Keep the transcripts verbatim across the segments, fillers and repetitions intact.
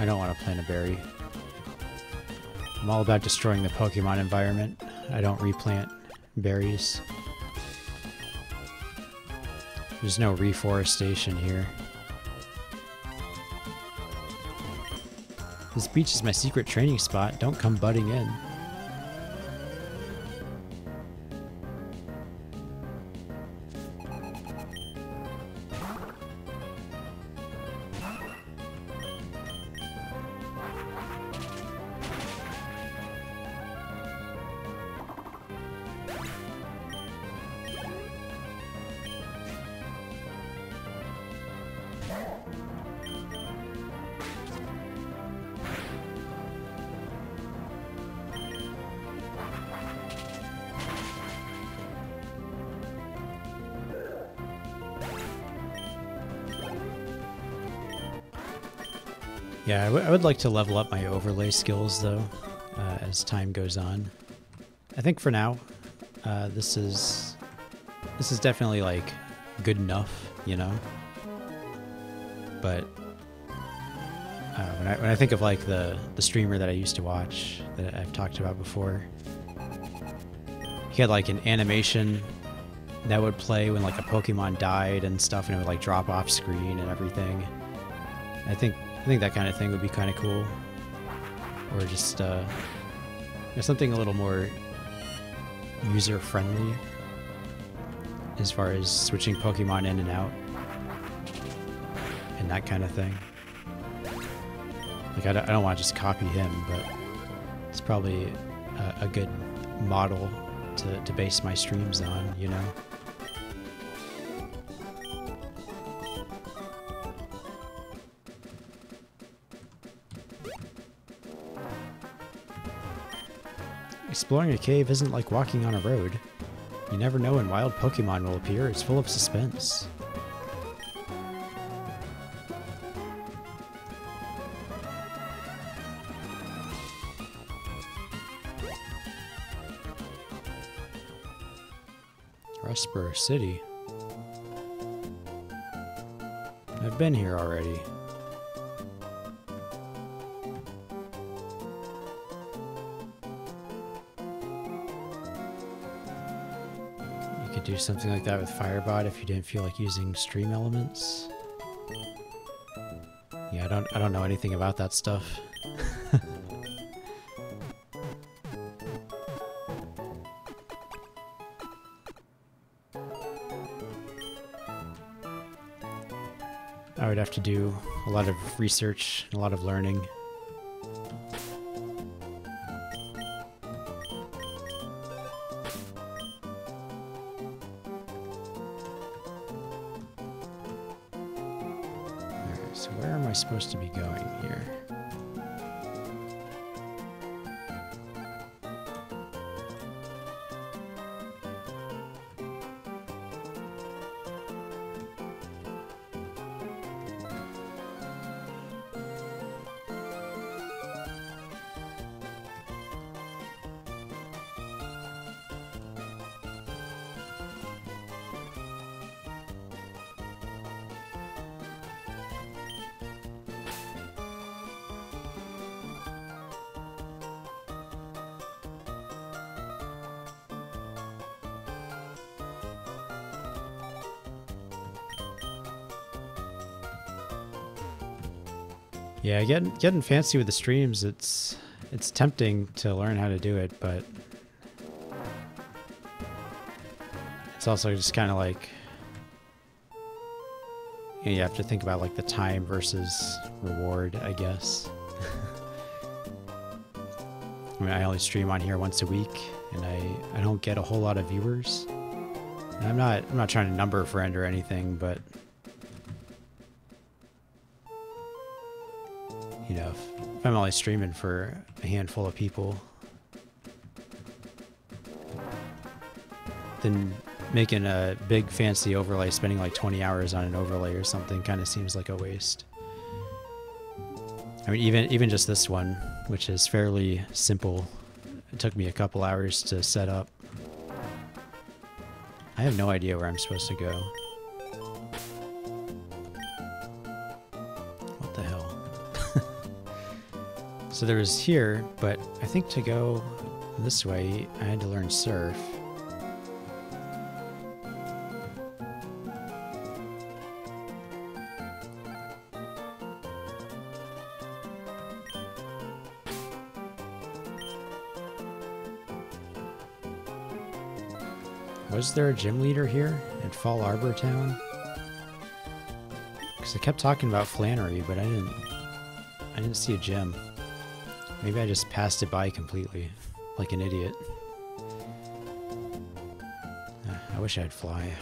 I don't want to plant a berry. I'm all about destroying the Pokemon environment. I don't replant berries. There's no reforestation here. This beach is my secret training spot. Don't come butting in. Yeah, I, w I would like to level up my overlay skills, though, uh, as time goes on. I think for now, uh, this is this is definitely, like, good enough, you know? But uh, when, I, when I think of, like, the, the streamer that I used to watch that I've talked about before, he had, like, an animation that would play when, like, a Pokemon died and stuff, and it would, like, drop off screen and everything. I think... I think that kind of thing would be kind of cool, or just uh, something a little more user-friendly as far as switching Pokemon in and out and that kind of thing. Like, I don't, I don't want to just copy him, but it's probably a, a good model to, to base my streams on, you know? Exploring a cave isn't like walking on a road. You never know when wild Pokemon will appear. It's full of suspense. Rustboro City. I've been here already. Do something like that with Firebot if you didn't feel like using stream elements. Yeah, I don't I don't know anything about that stuff. I would have to do a lot of research, a lot of learning. Supposed to be going here. Yeah, getting getting fancy with the streams, it's it's tempting to learn how to do it, but it's also just kind of like, you know, you have to think about like the time versus reward, I guess. I mean, I only stream on here once a week, and I I don't get a whole lot of viewers. And I'm not I'm not trying to number a friend or anything, but. You know, if, if I'm only streaming for a handful of people, then making a big fancy overlay, spending like twenty hours on an overlay or something, kind of seems like a waste. I mean, even even just this one, which is fairly simple, it took me a couple hours to set up. I have no idea where I'm supposed to go. What the hell? So there was here, but I think to go this way, I had to learn surf. Was there a gym leader here at Fall Arbor Town? Because I kept talking about Flannery, but I didn't I didn't see a gym. Maybe I just passed it by completely, like an idiot. I wish I'd fly.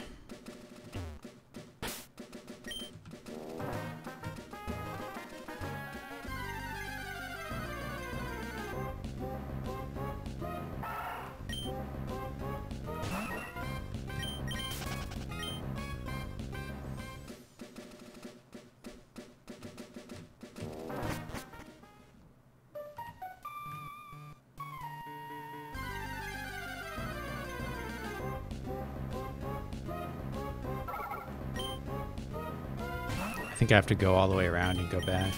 I think I have to go all the way around and go back.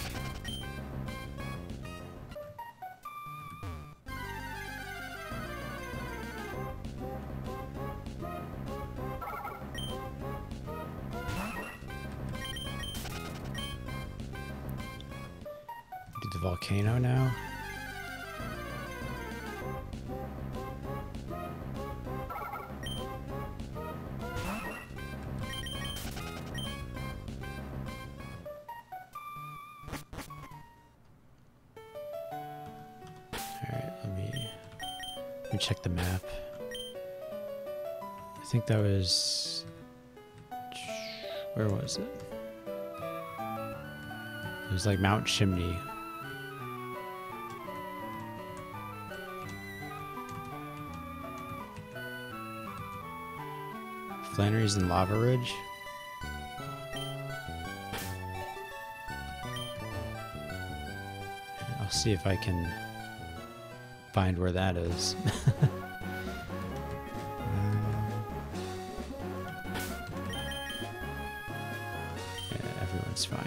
Do the volcano now. Check the map. I think that was... where was it? It was like Mount Chimney. Flannery's in Lava Ridge. I'll see if I can find where that is. Yeah, everyone's fine.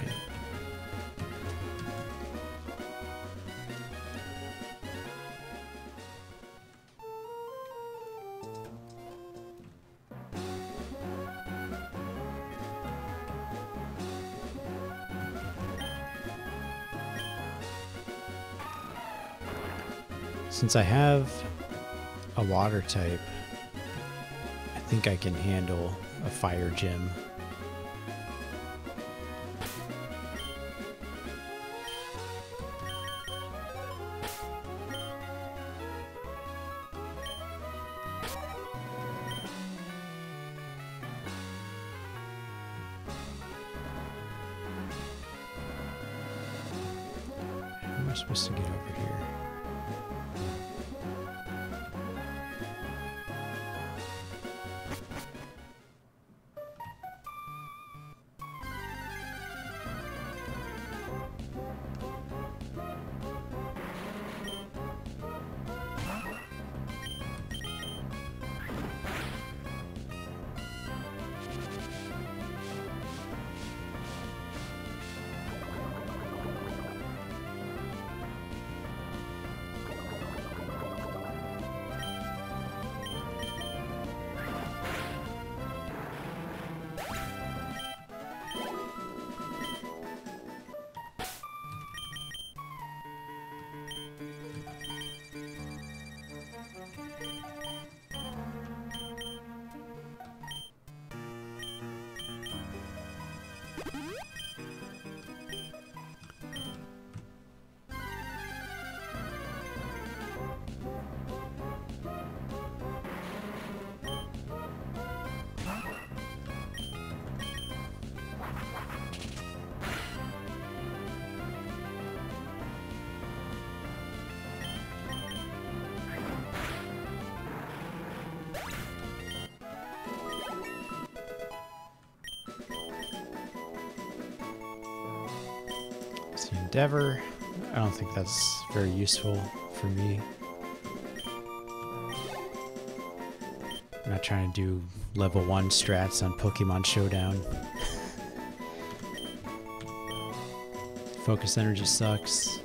Since I have a water type, I think I can handle a fire gym. How am I supposed to get over here? Endeavor. I don't think that's very useful for me. I'm not trying to do level one strats on Pokemon Showdown. Focus energy sucks.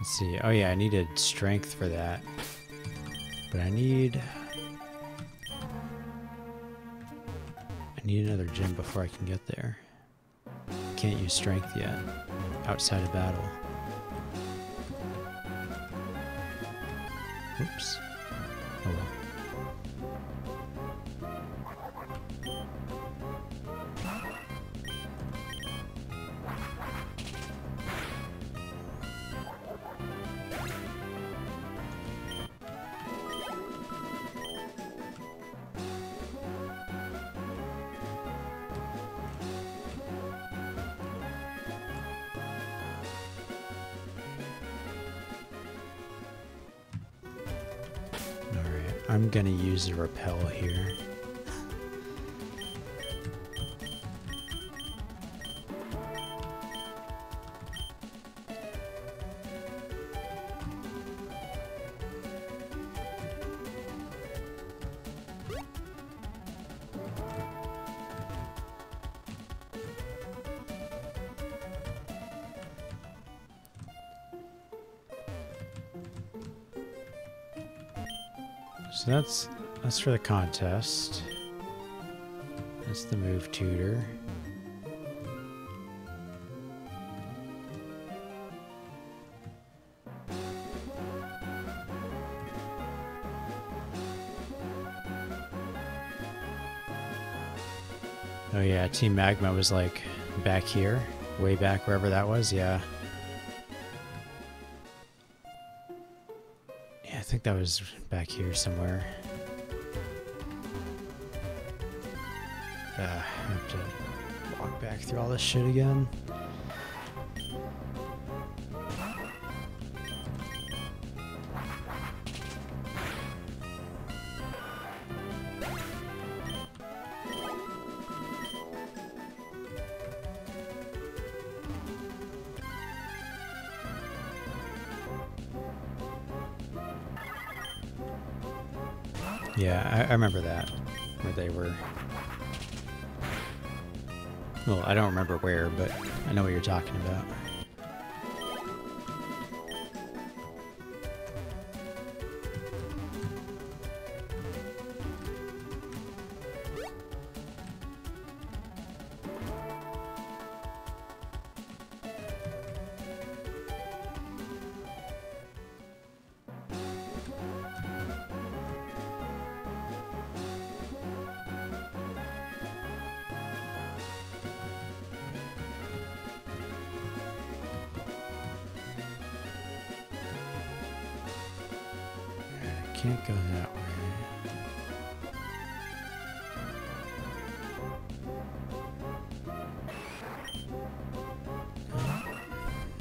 Let's see. Oh yeah, I needed strength for that. But I need... I need another gym before I can get there. Can't use strength yet. Outside of battle. Oops. Oh well. I'm gonna use a repel here. So that's that's for the contest. That's the move tutor. Oh yeah, Team Magma was like back here, way back wherever that was, yeah. I think that was back here somewhere. Uh, I have to walk back through all this shit again. Yeah, I, I remember that, where they were. Well, I don't remember where, but I know what you're talking about. Can't go that way.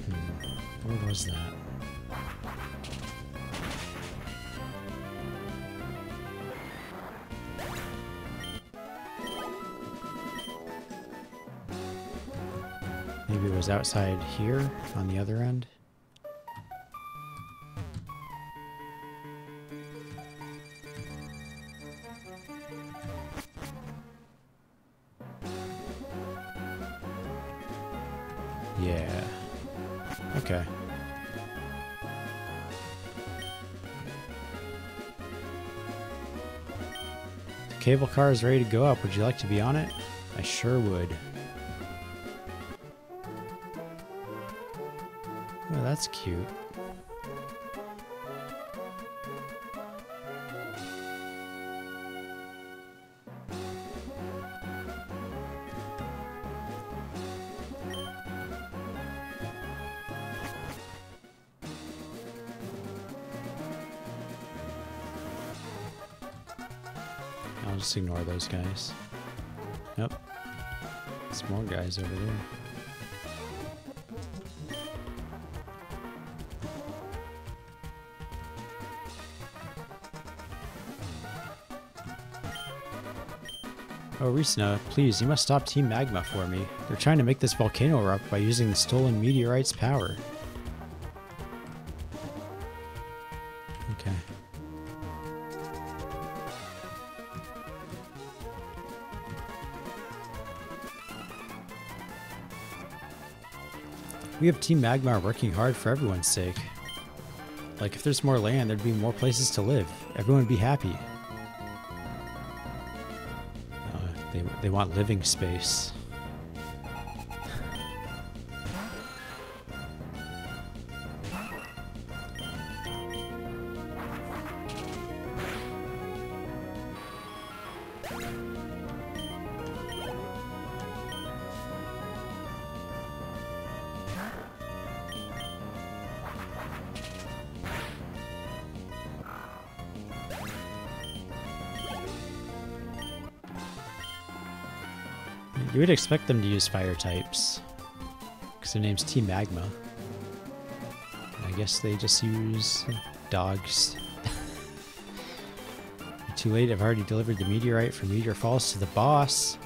Hmm. Where was that? Maybe it was outside here on the other end? Yeah. Okay. The cable car is ready to go up. Would you like to be on it? I sure would. Oh, that's cute. I'll just ignore those guys. Yep. There's more guys over there. Oh, Resna, please, you must stop Team Magma for me. They're trying to make this volcano erupt by using the stolen meteorite's power. Okay. We of Team Magma are working hard for everyone's sake. Like, if there's more land, there'd be more places to live. Everyone would be happy. Uh, they, they want living space. You would expect them to use fire types, because their name's Team Magma. I guess they just use dogs. You're too late, I've already delivered the meteorite from Meteor Falls to the boss.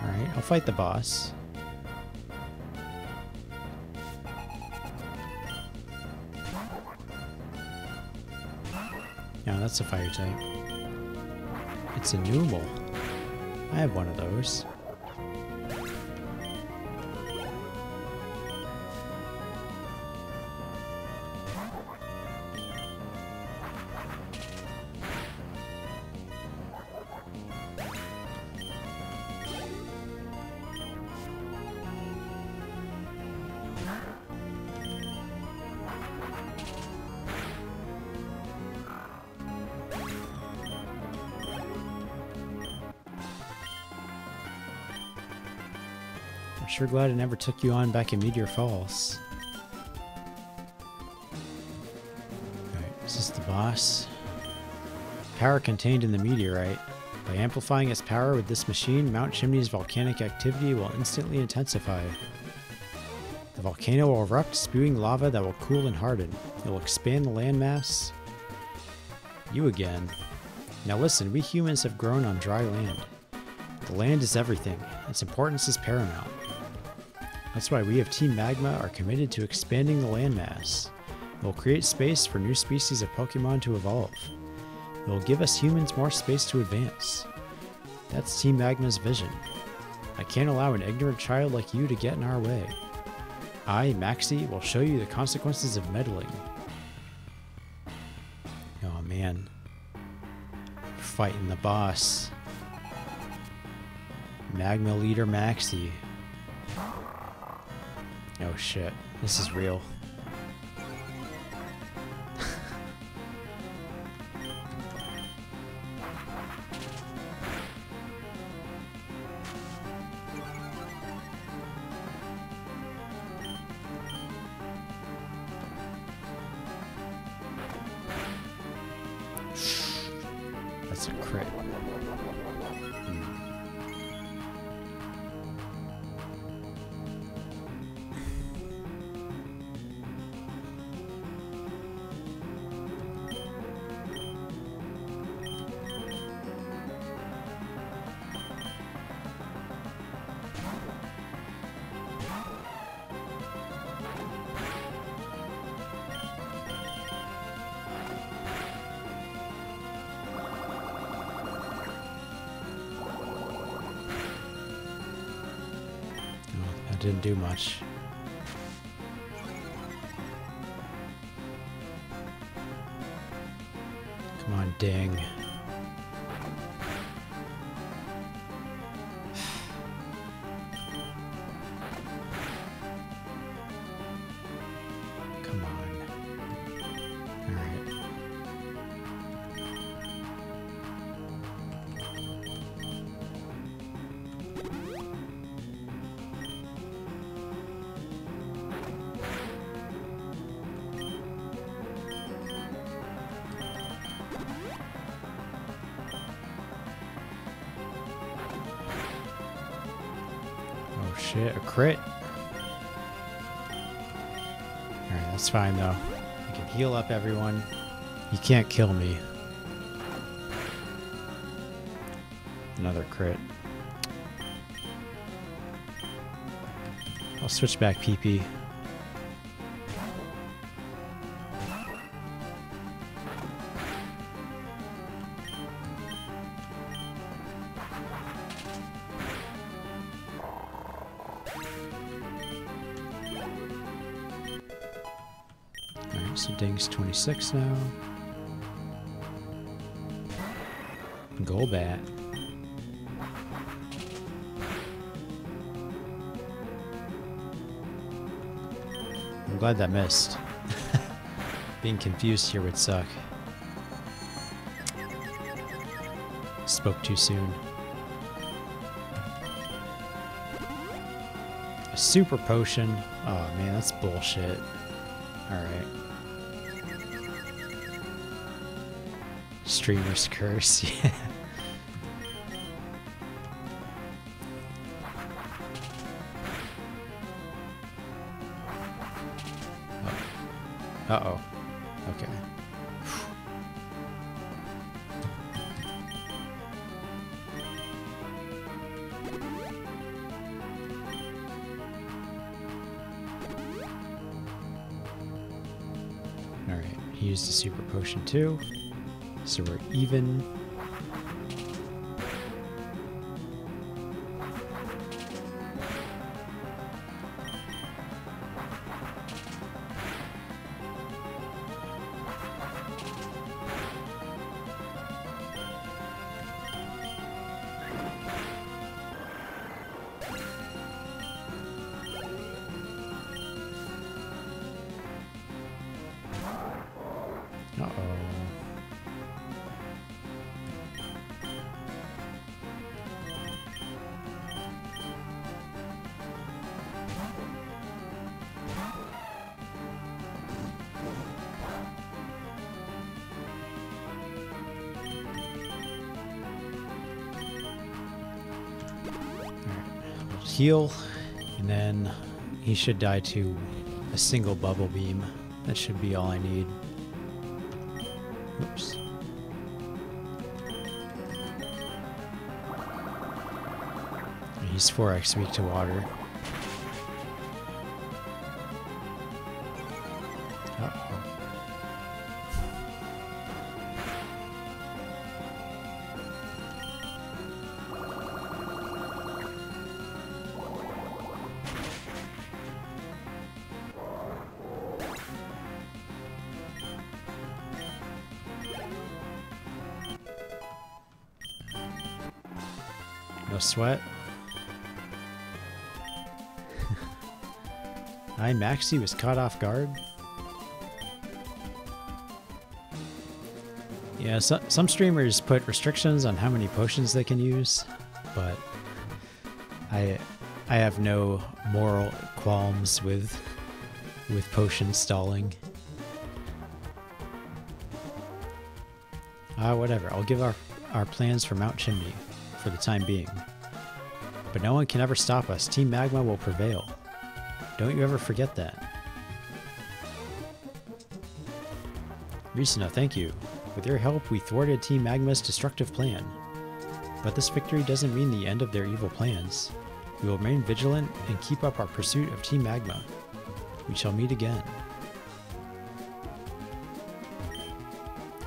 Alright, I'll fight the boss. Yeah, that's a fire type. It's a normal. I have one of those. Sure glad I never took you on back in Meteor Falls. Alright, is this the boss? Power contained in the meteorite. By amplifying its power with this machine, Mount Chimney's volcanic activity will instantly intensify. The volcano will erupt, spewing lava that will cool and harden. It will expand the landmass. You again. Now listen, we humans have grown on dry land. The land is everything. Its importance is paramount. That's why we of Team Magma are committed to expanding the landmass. It will create space for new species of Pokemon to evolve. It will give us humans more space to advance. That's Team Magma's vision. I can't allow an ignorant child like you to get in our way. I, Maxie, will show you the consequences of meddling. Oh man. Fighting the boss. Magma leader Maxie. Oh shit, this is real. That's a crit. Didn't do much. Come on, dang. Come on. All right. Shit, a crit. Alright, that's fine though. I can heal up everyone. You can't kill me. Another crit. I'll switch back P P. So Ding's twenty-six now. Golbat. I'm glad that missed. Being confused here would suck. Spoke too soon. A super potion? Oh man, that's bullshit. Alright. Streamer's curse, yeah. Uh-oh. Okay. Alright, he used the super potion too. So we're even. Heal, and then he should die to a single bubble beam. That should be all I need. Oops. He's four X weak to water. Sweat. I Maxie was caught off guard. Yeah, so, some streamers put restrictions on how many potions they can use, but I I have no moral qualms with with potion stalling. Ah, whatever. I'll give our our plans for Mount Chimney for the time being. But no one can ever stop us. Team Magma will prevail. Don't you ever forget that. Risuna, thank you. With your help, we thwarted Team Magma's destructive plan. But this victory doesn't mean the end of their evil plans. We will remain vigilant and keep up our pursuit of Team Magma. We shall meet again.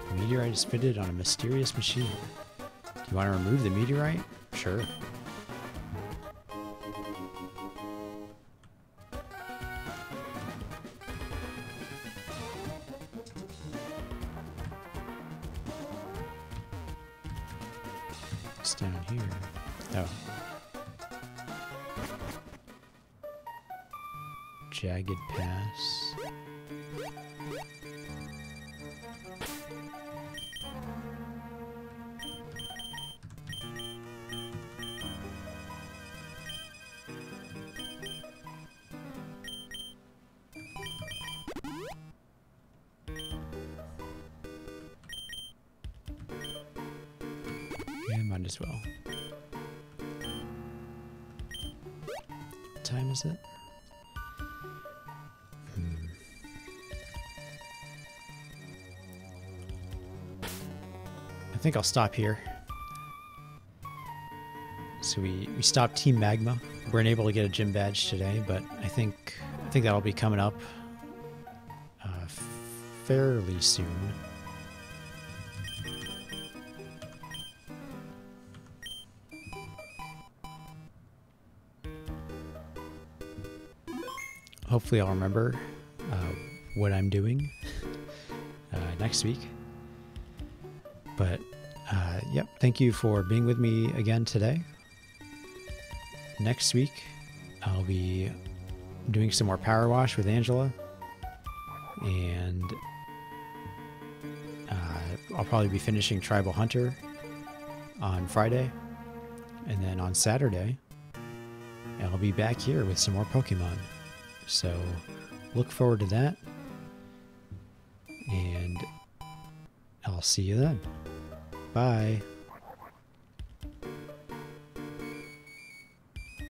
The meteorite is fitted on a mysterious machine. Do you want to remove the meteorite? Sure. As well. What time is it? Hmm. I think I'll stop here. So we, we stopped Team Magma. We weren't able to get a gym badge today, but I think I think that'll be coming up uh, fairly soon. Hopefully I'll remember uh, what I'm doing. uh, next week. But uh, yep, thank you for being with me again today. Next week, I'll be doing some more power wash with Angela, and uh, I'll probably be finishing Tribal Hunter on Friday, and then on Saturday, I'll be back here with some more Pokemon. So look forward to that, and I'll see you then. Bye.